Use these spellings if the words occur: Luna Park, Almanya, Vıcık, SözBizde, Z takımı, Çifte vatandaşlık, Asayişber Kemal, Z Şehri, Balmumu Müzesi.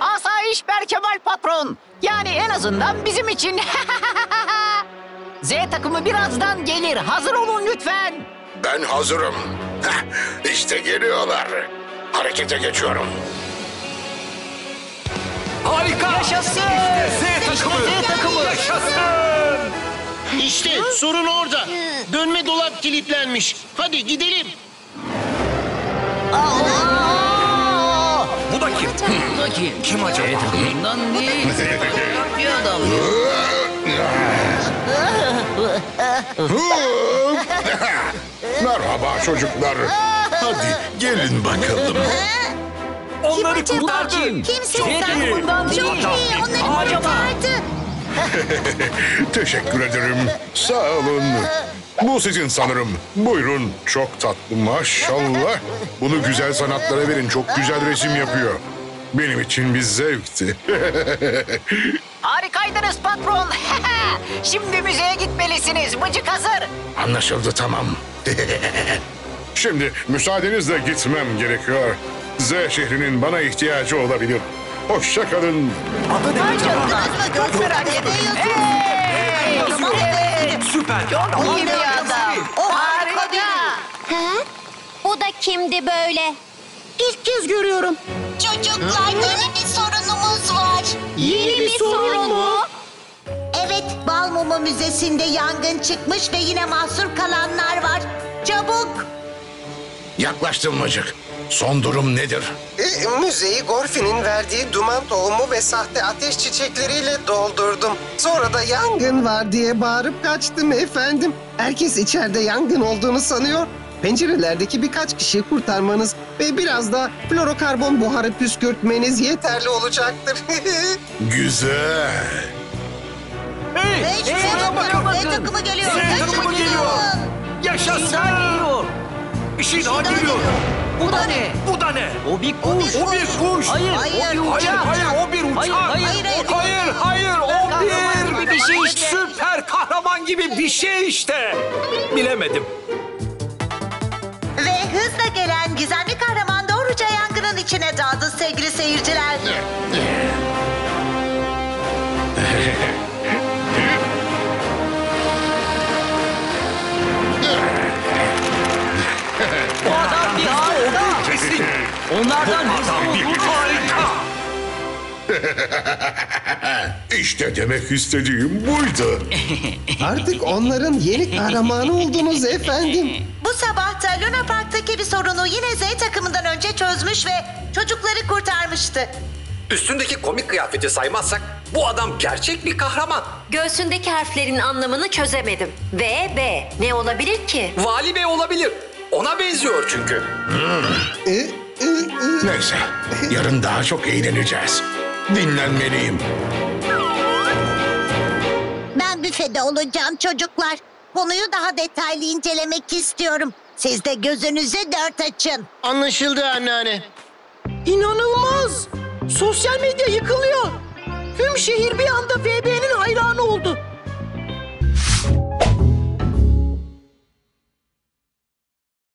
Asayişber Kemal patron. Yani en azından bizim için. Z takımı birazdan gelir. Hazır olun lütfen. Ben hazırım. İşte geliyorlar. Harekete geçiyorum. Harika. Yaşasın. İşte Z takımı. Yaşasın. İşte sorun orada. Dönme dolap kilitlenmiş. Hadi gidelim. Bu da kim? Kim acaba? Z takımından değil. Z takımından bir adam. Merhaba çocuklar. Hadi gelin bakalım. Onları kurtardım. Kimse Z takımından değil. Onları kurtardı. Teşekkür ederim. Sağ olun. Bu sizin sanırım. Buyurun. Çok tatlı maşallah. Bunu güzel sanatlara verin. Çok güzel resim yapıyor. Benim için bir zevkti. Harikaydınız patron. Şimdi müzeye gitmelisiniz. Vıcık hazır. Anlaşıldı, tamam. Şimdi müsaadenizle gitmem gerekiyor. Z şehrinin bana ihtiyacı olabilir. Hoşça kalın. Süper. Çok iyi bir adam. O harika değil. Ha? O da kimdi böyle? İlk kez görüyorum. Çocuklar, yeni bir sorunumuz var. Yeni bir sorun mu? Evet, Balmumu Müzesi'nde yangın çıkmış ve yine mahsur kalanlar var. Çabuk. Yaklaştım Vıcık. Son durum nedir? Müzeyi Gorfi'nin verdiği duman tohumu ve sahte ateş çiçekleriyle doldurdum. Sonra da yangın var diye bağırıp kaçtım efendim. Herkes içeride yangın olduğunu sanıyor. Pencerelerdeki birkaç kişiyi kurtarmanız ve biraz da florokarbon buharı püskürtmeniz yeterli olacaktır. Güzel. Hey! Z takımı geliyor! Yaşasın! İşin daha geliyor! Bu da ne? O bir kuş. Hayır, o bir uçak. Hayır, o bir bir şey işte. Süper kahraman gibi bir şey işte. Bilemedim. Ve hızla gelen gizemli kahraman doğruca yangının içine daldı sevgili seyirciler. Onlardan harika. İşte demek istediğim buydu. Artık onların yeni kahramanı oldunuz efendim. Bu sabah da Luna Park'taki bir sorunu yine Z takımından önce çözmüş ve çocukları kurtarmıştı. Üstündeki komik kıyafeti saymazsak bu adam gerçek bir kahraman. Göğsündeki harflerin anlamını çözemedim. V. Ne olabilir ki? Vali Bey olabilir. Ona benziyor çünkü. Neyse, yarın daha çok eğleneceğiz. Dinlenmeliyim. Ben büfede olacağım çocuklar. Konuyu daha detaylı incelemek istiyorum. Siz de gözünüzü dört açın. Anlaşıldı anneanne. İnanılmaz! Sosyal medya yıkılıyor. Tüm şehir bir anda VB'nin hayranı oldu.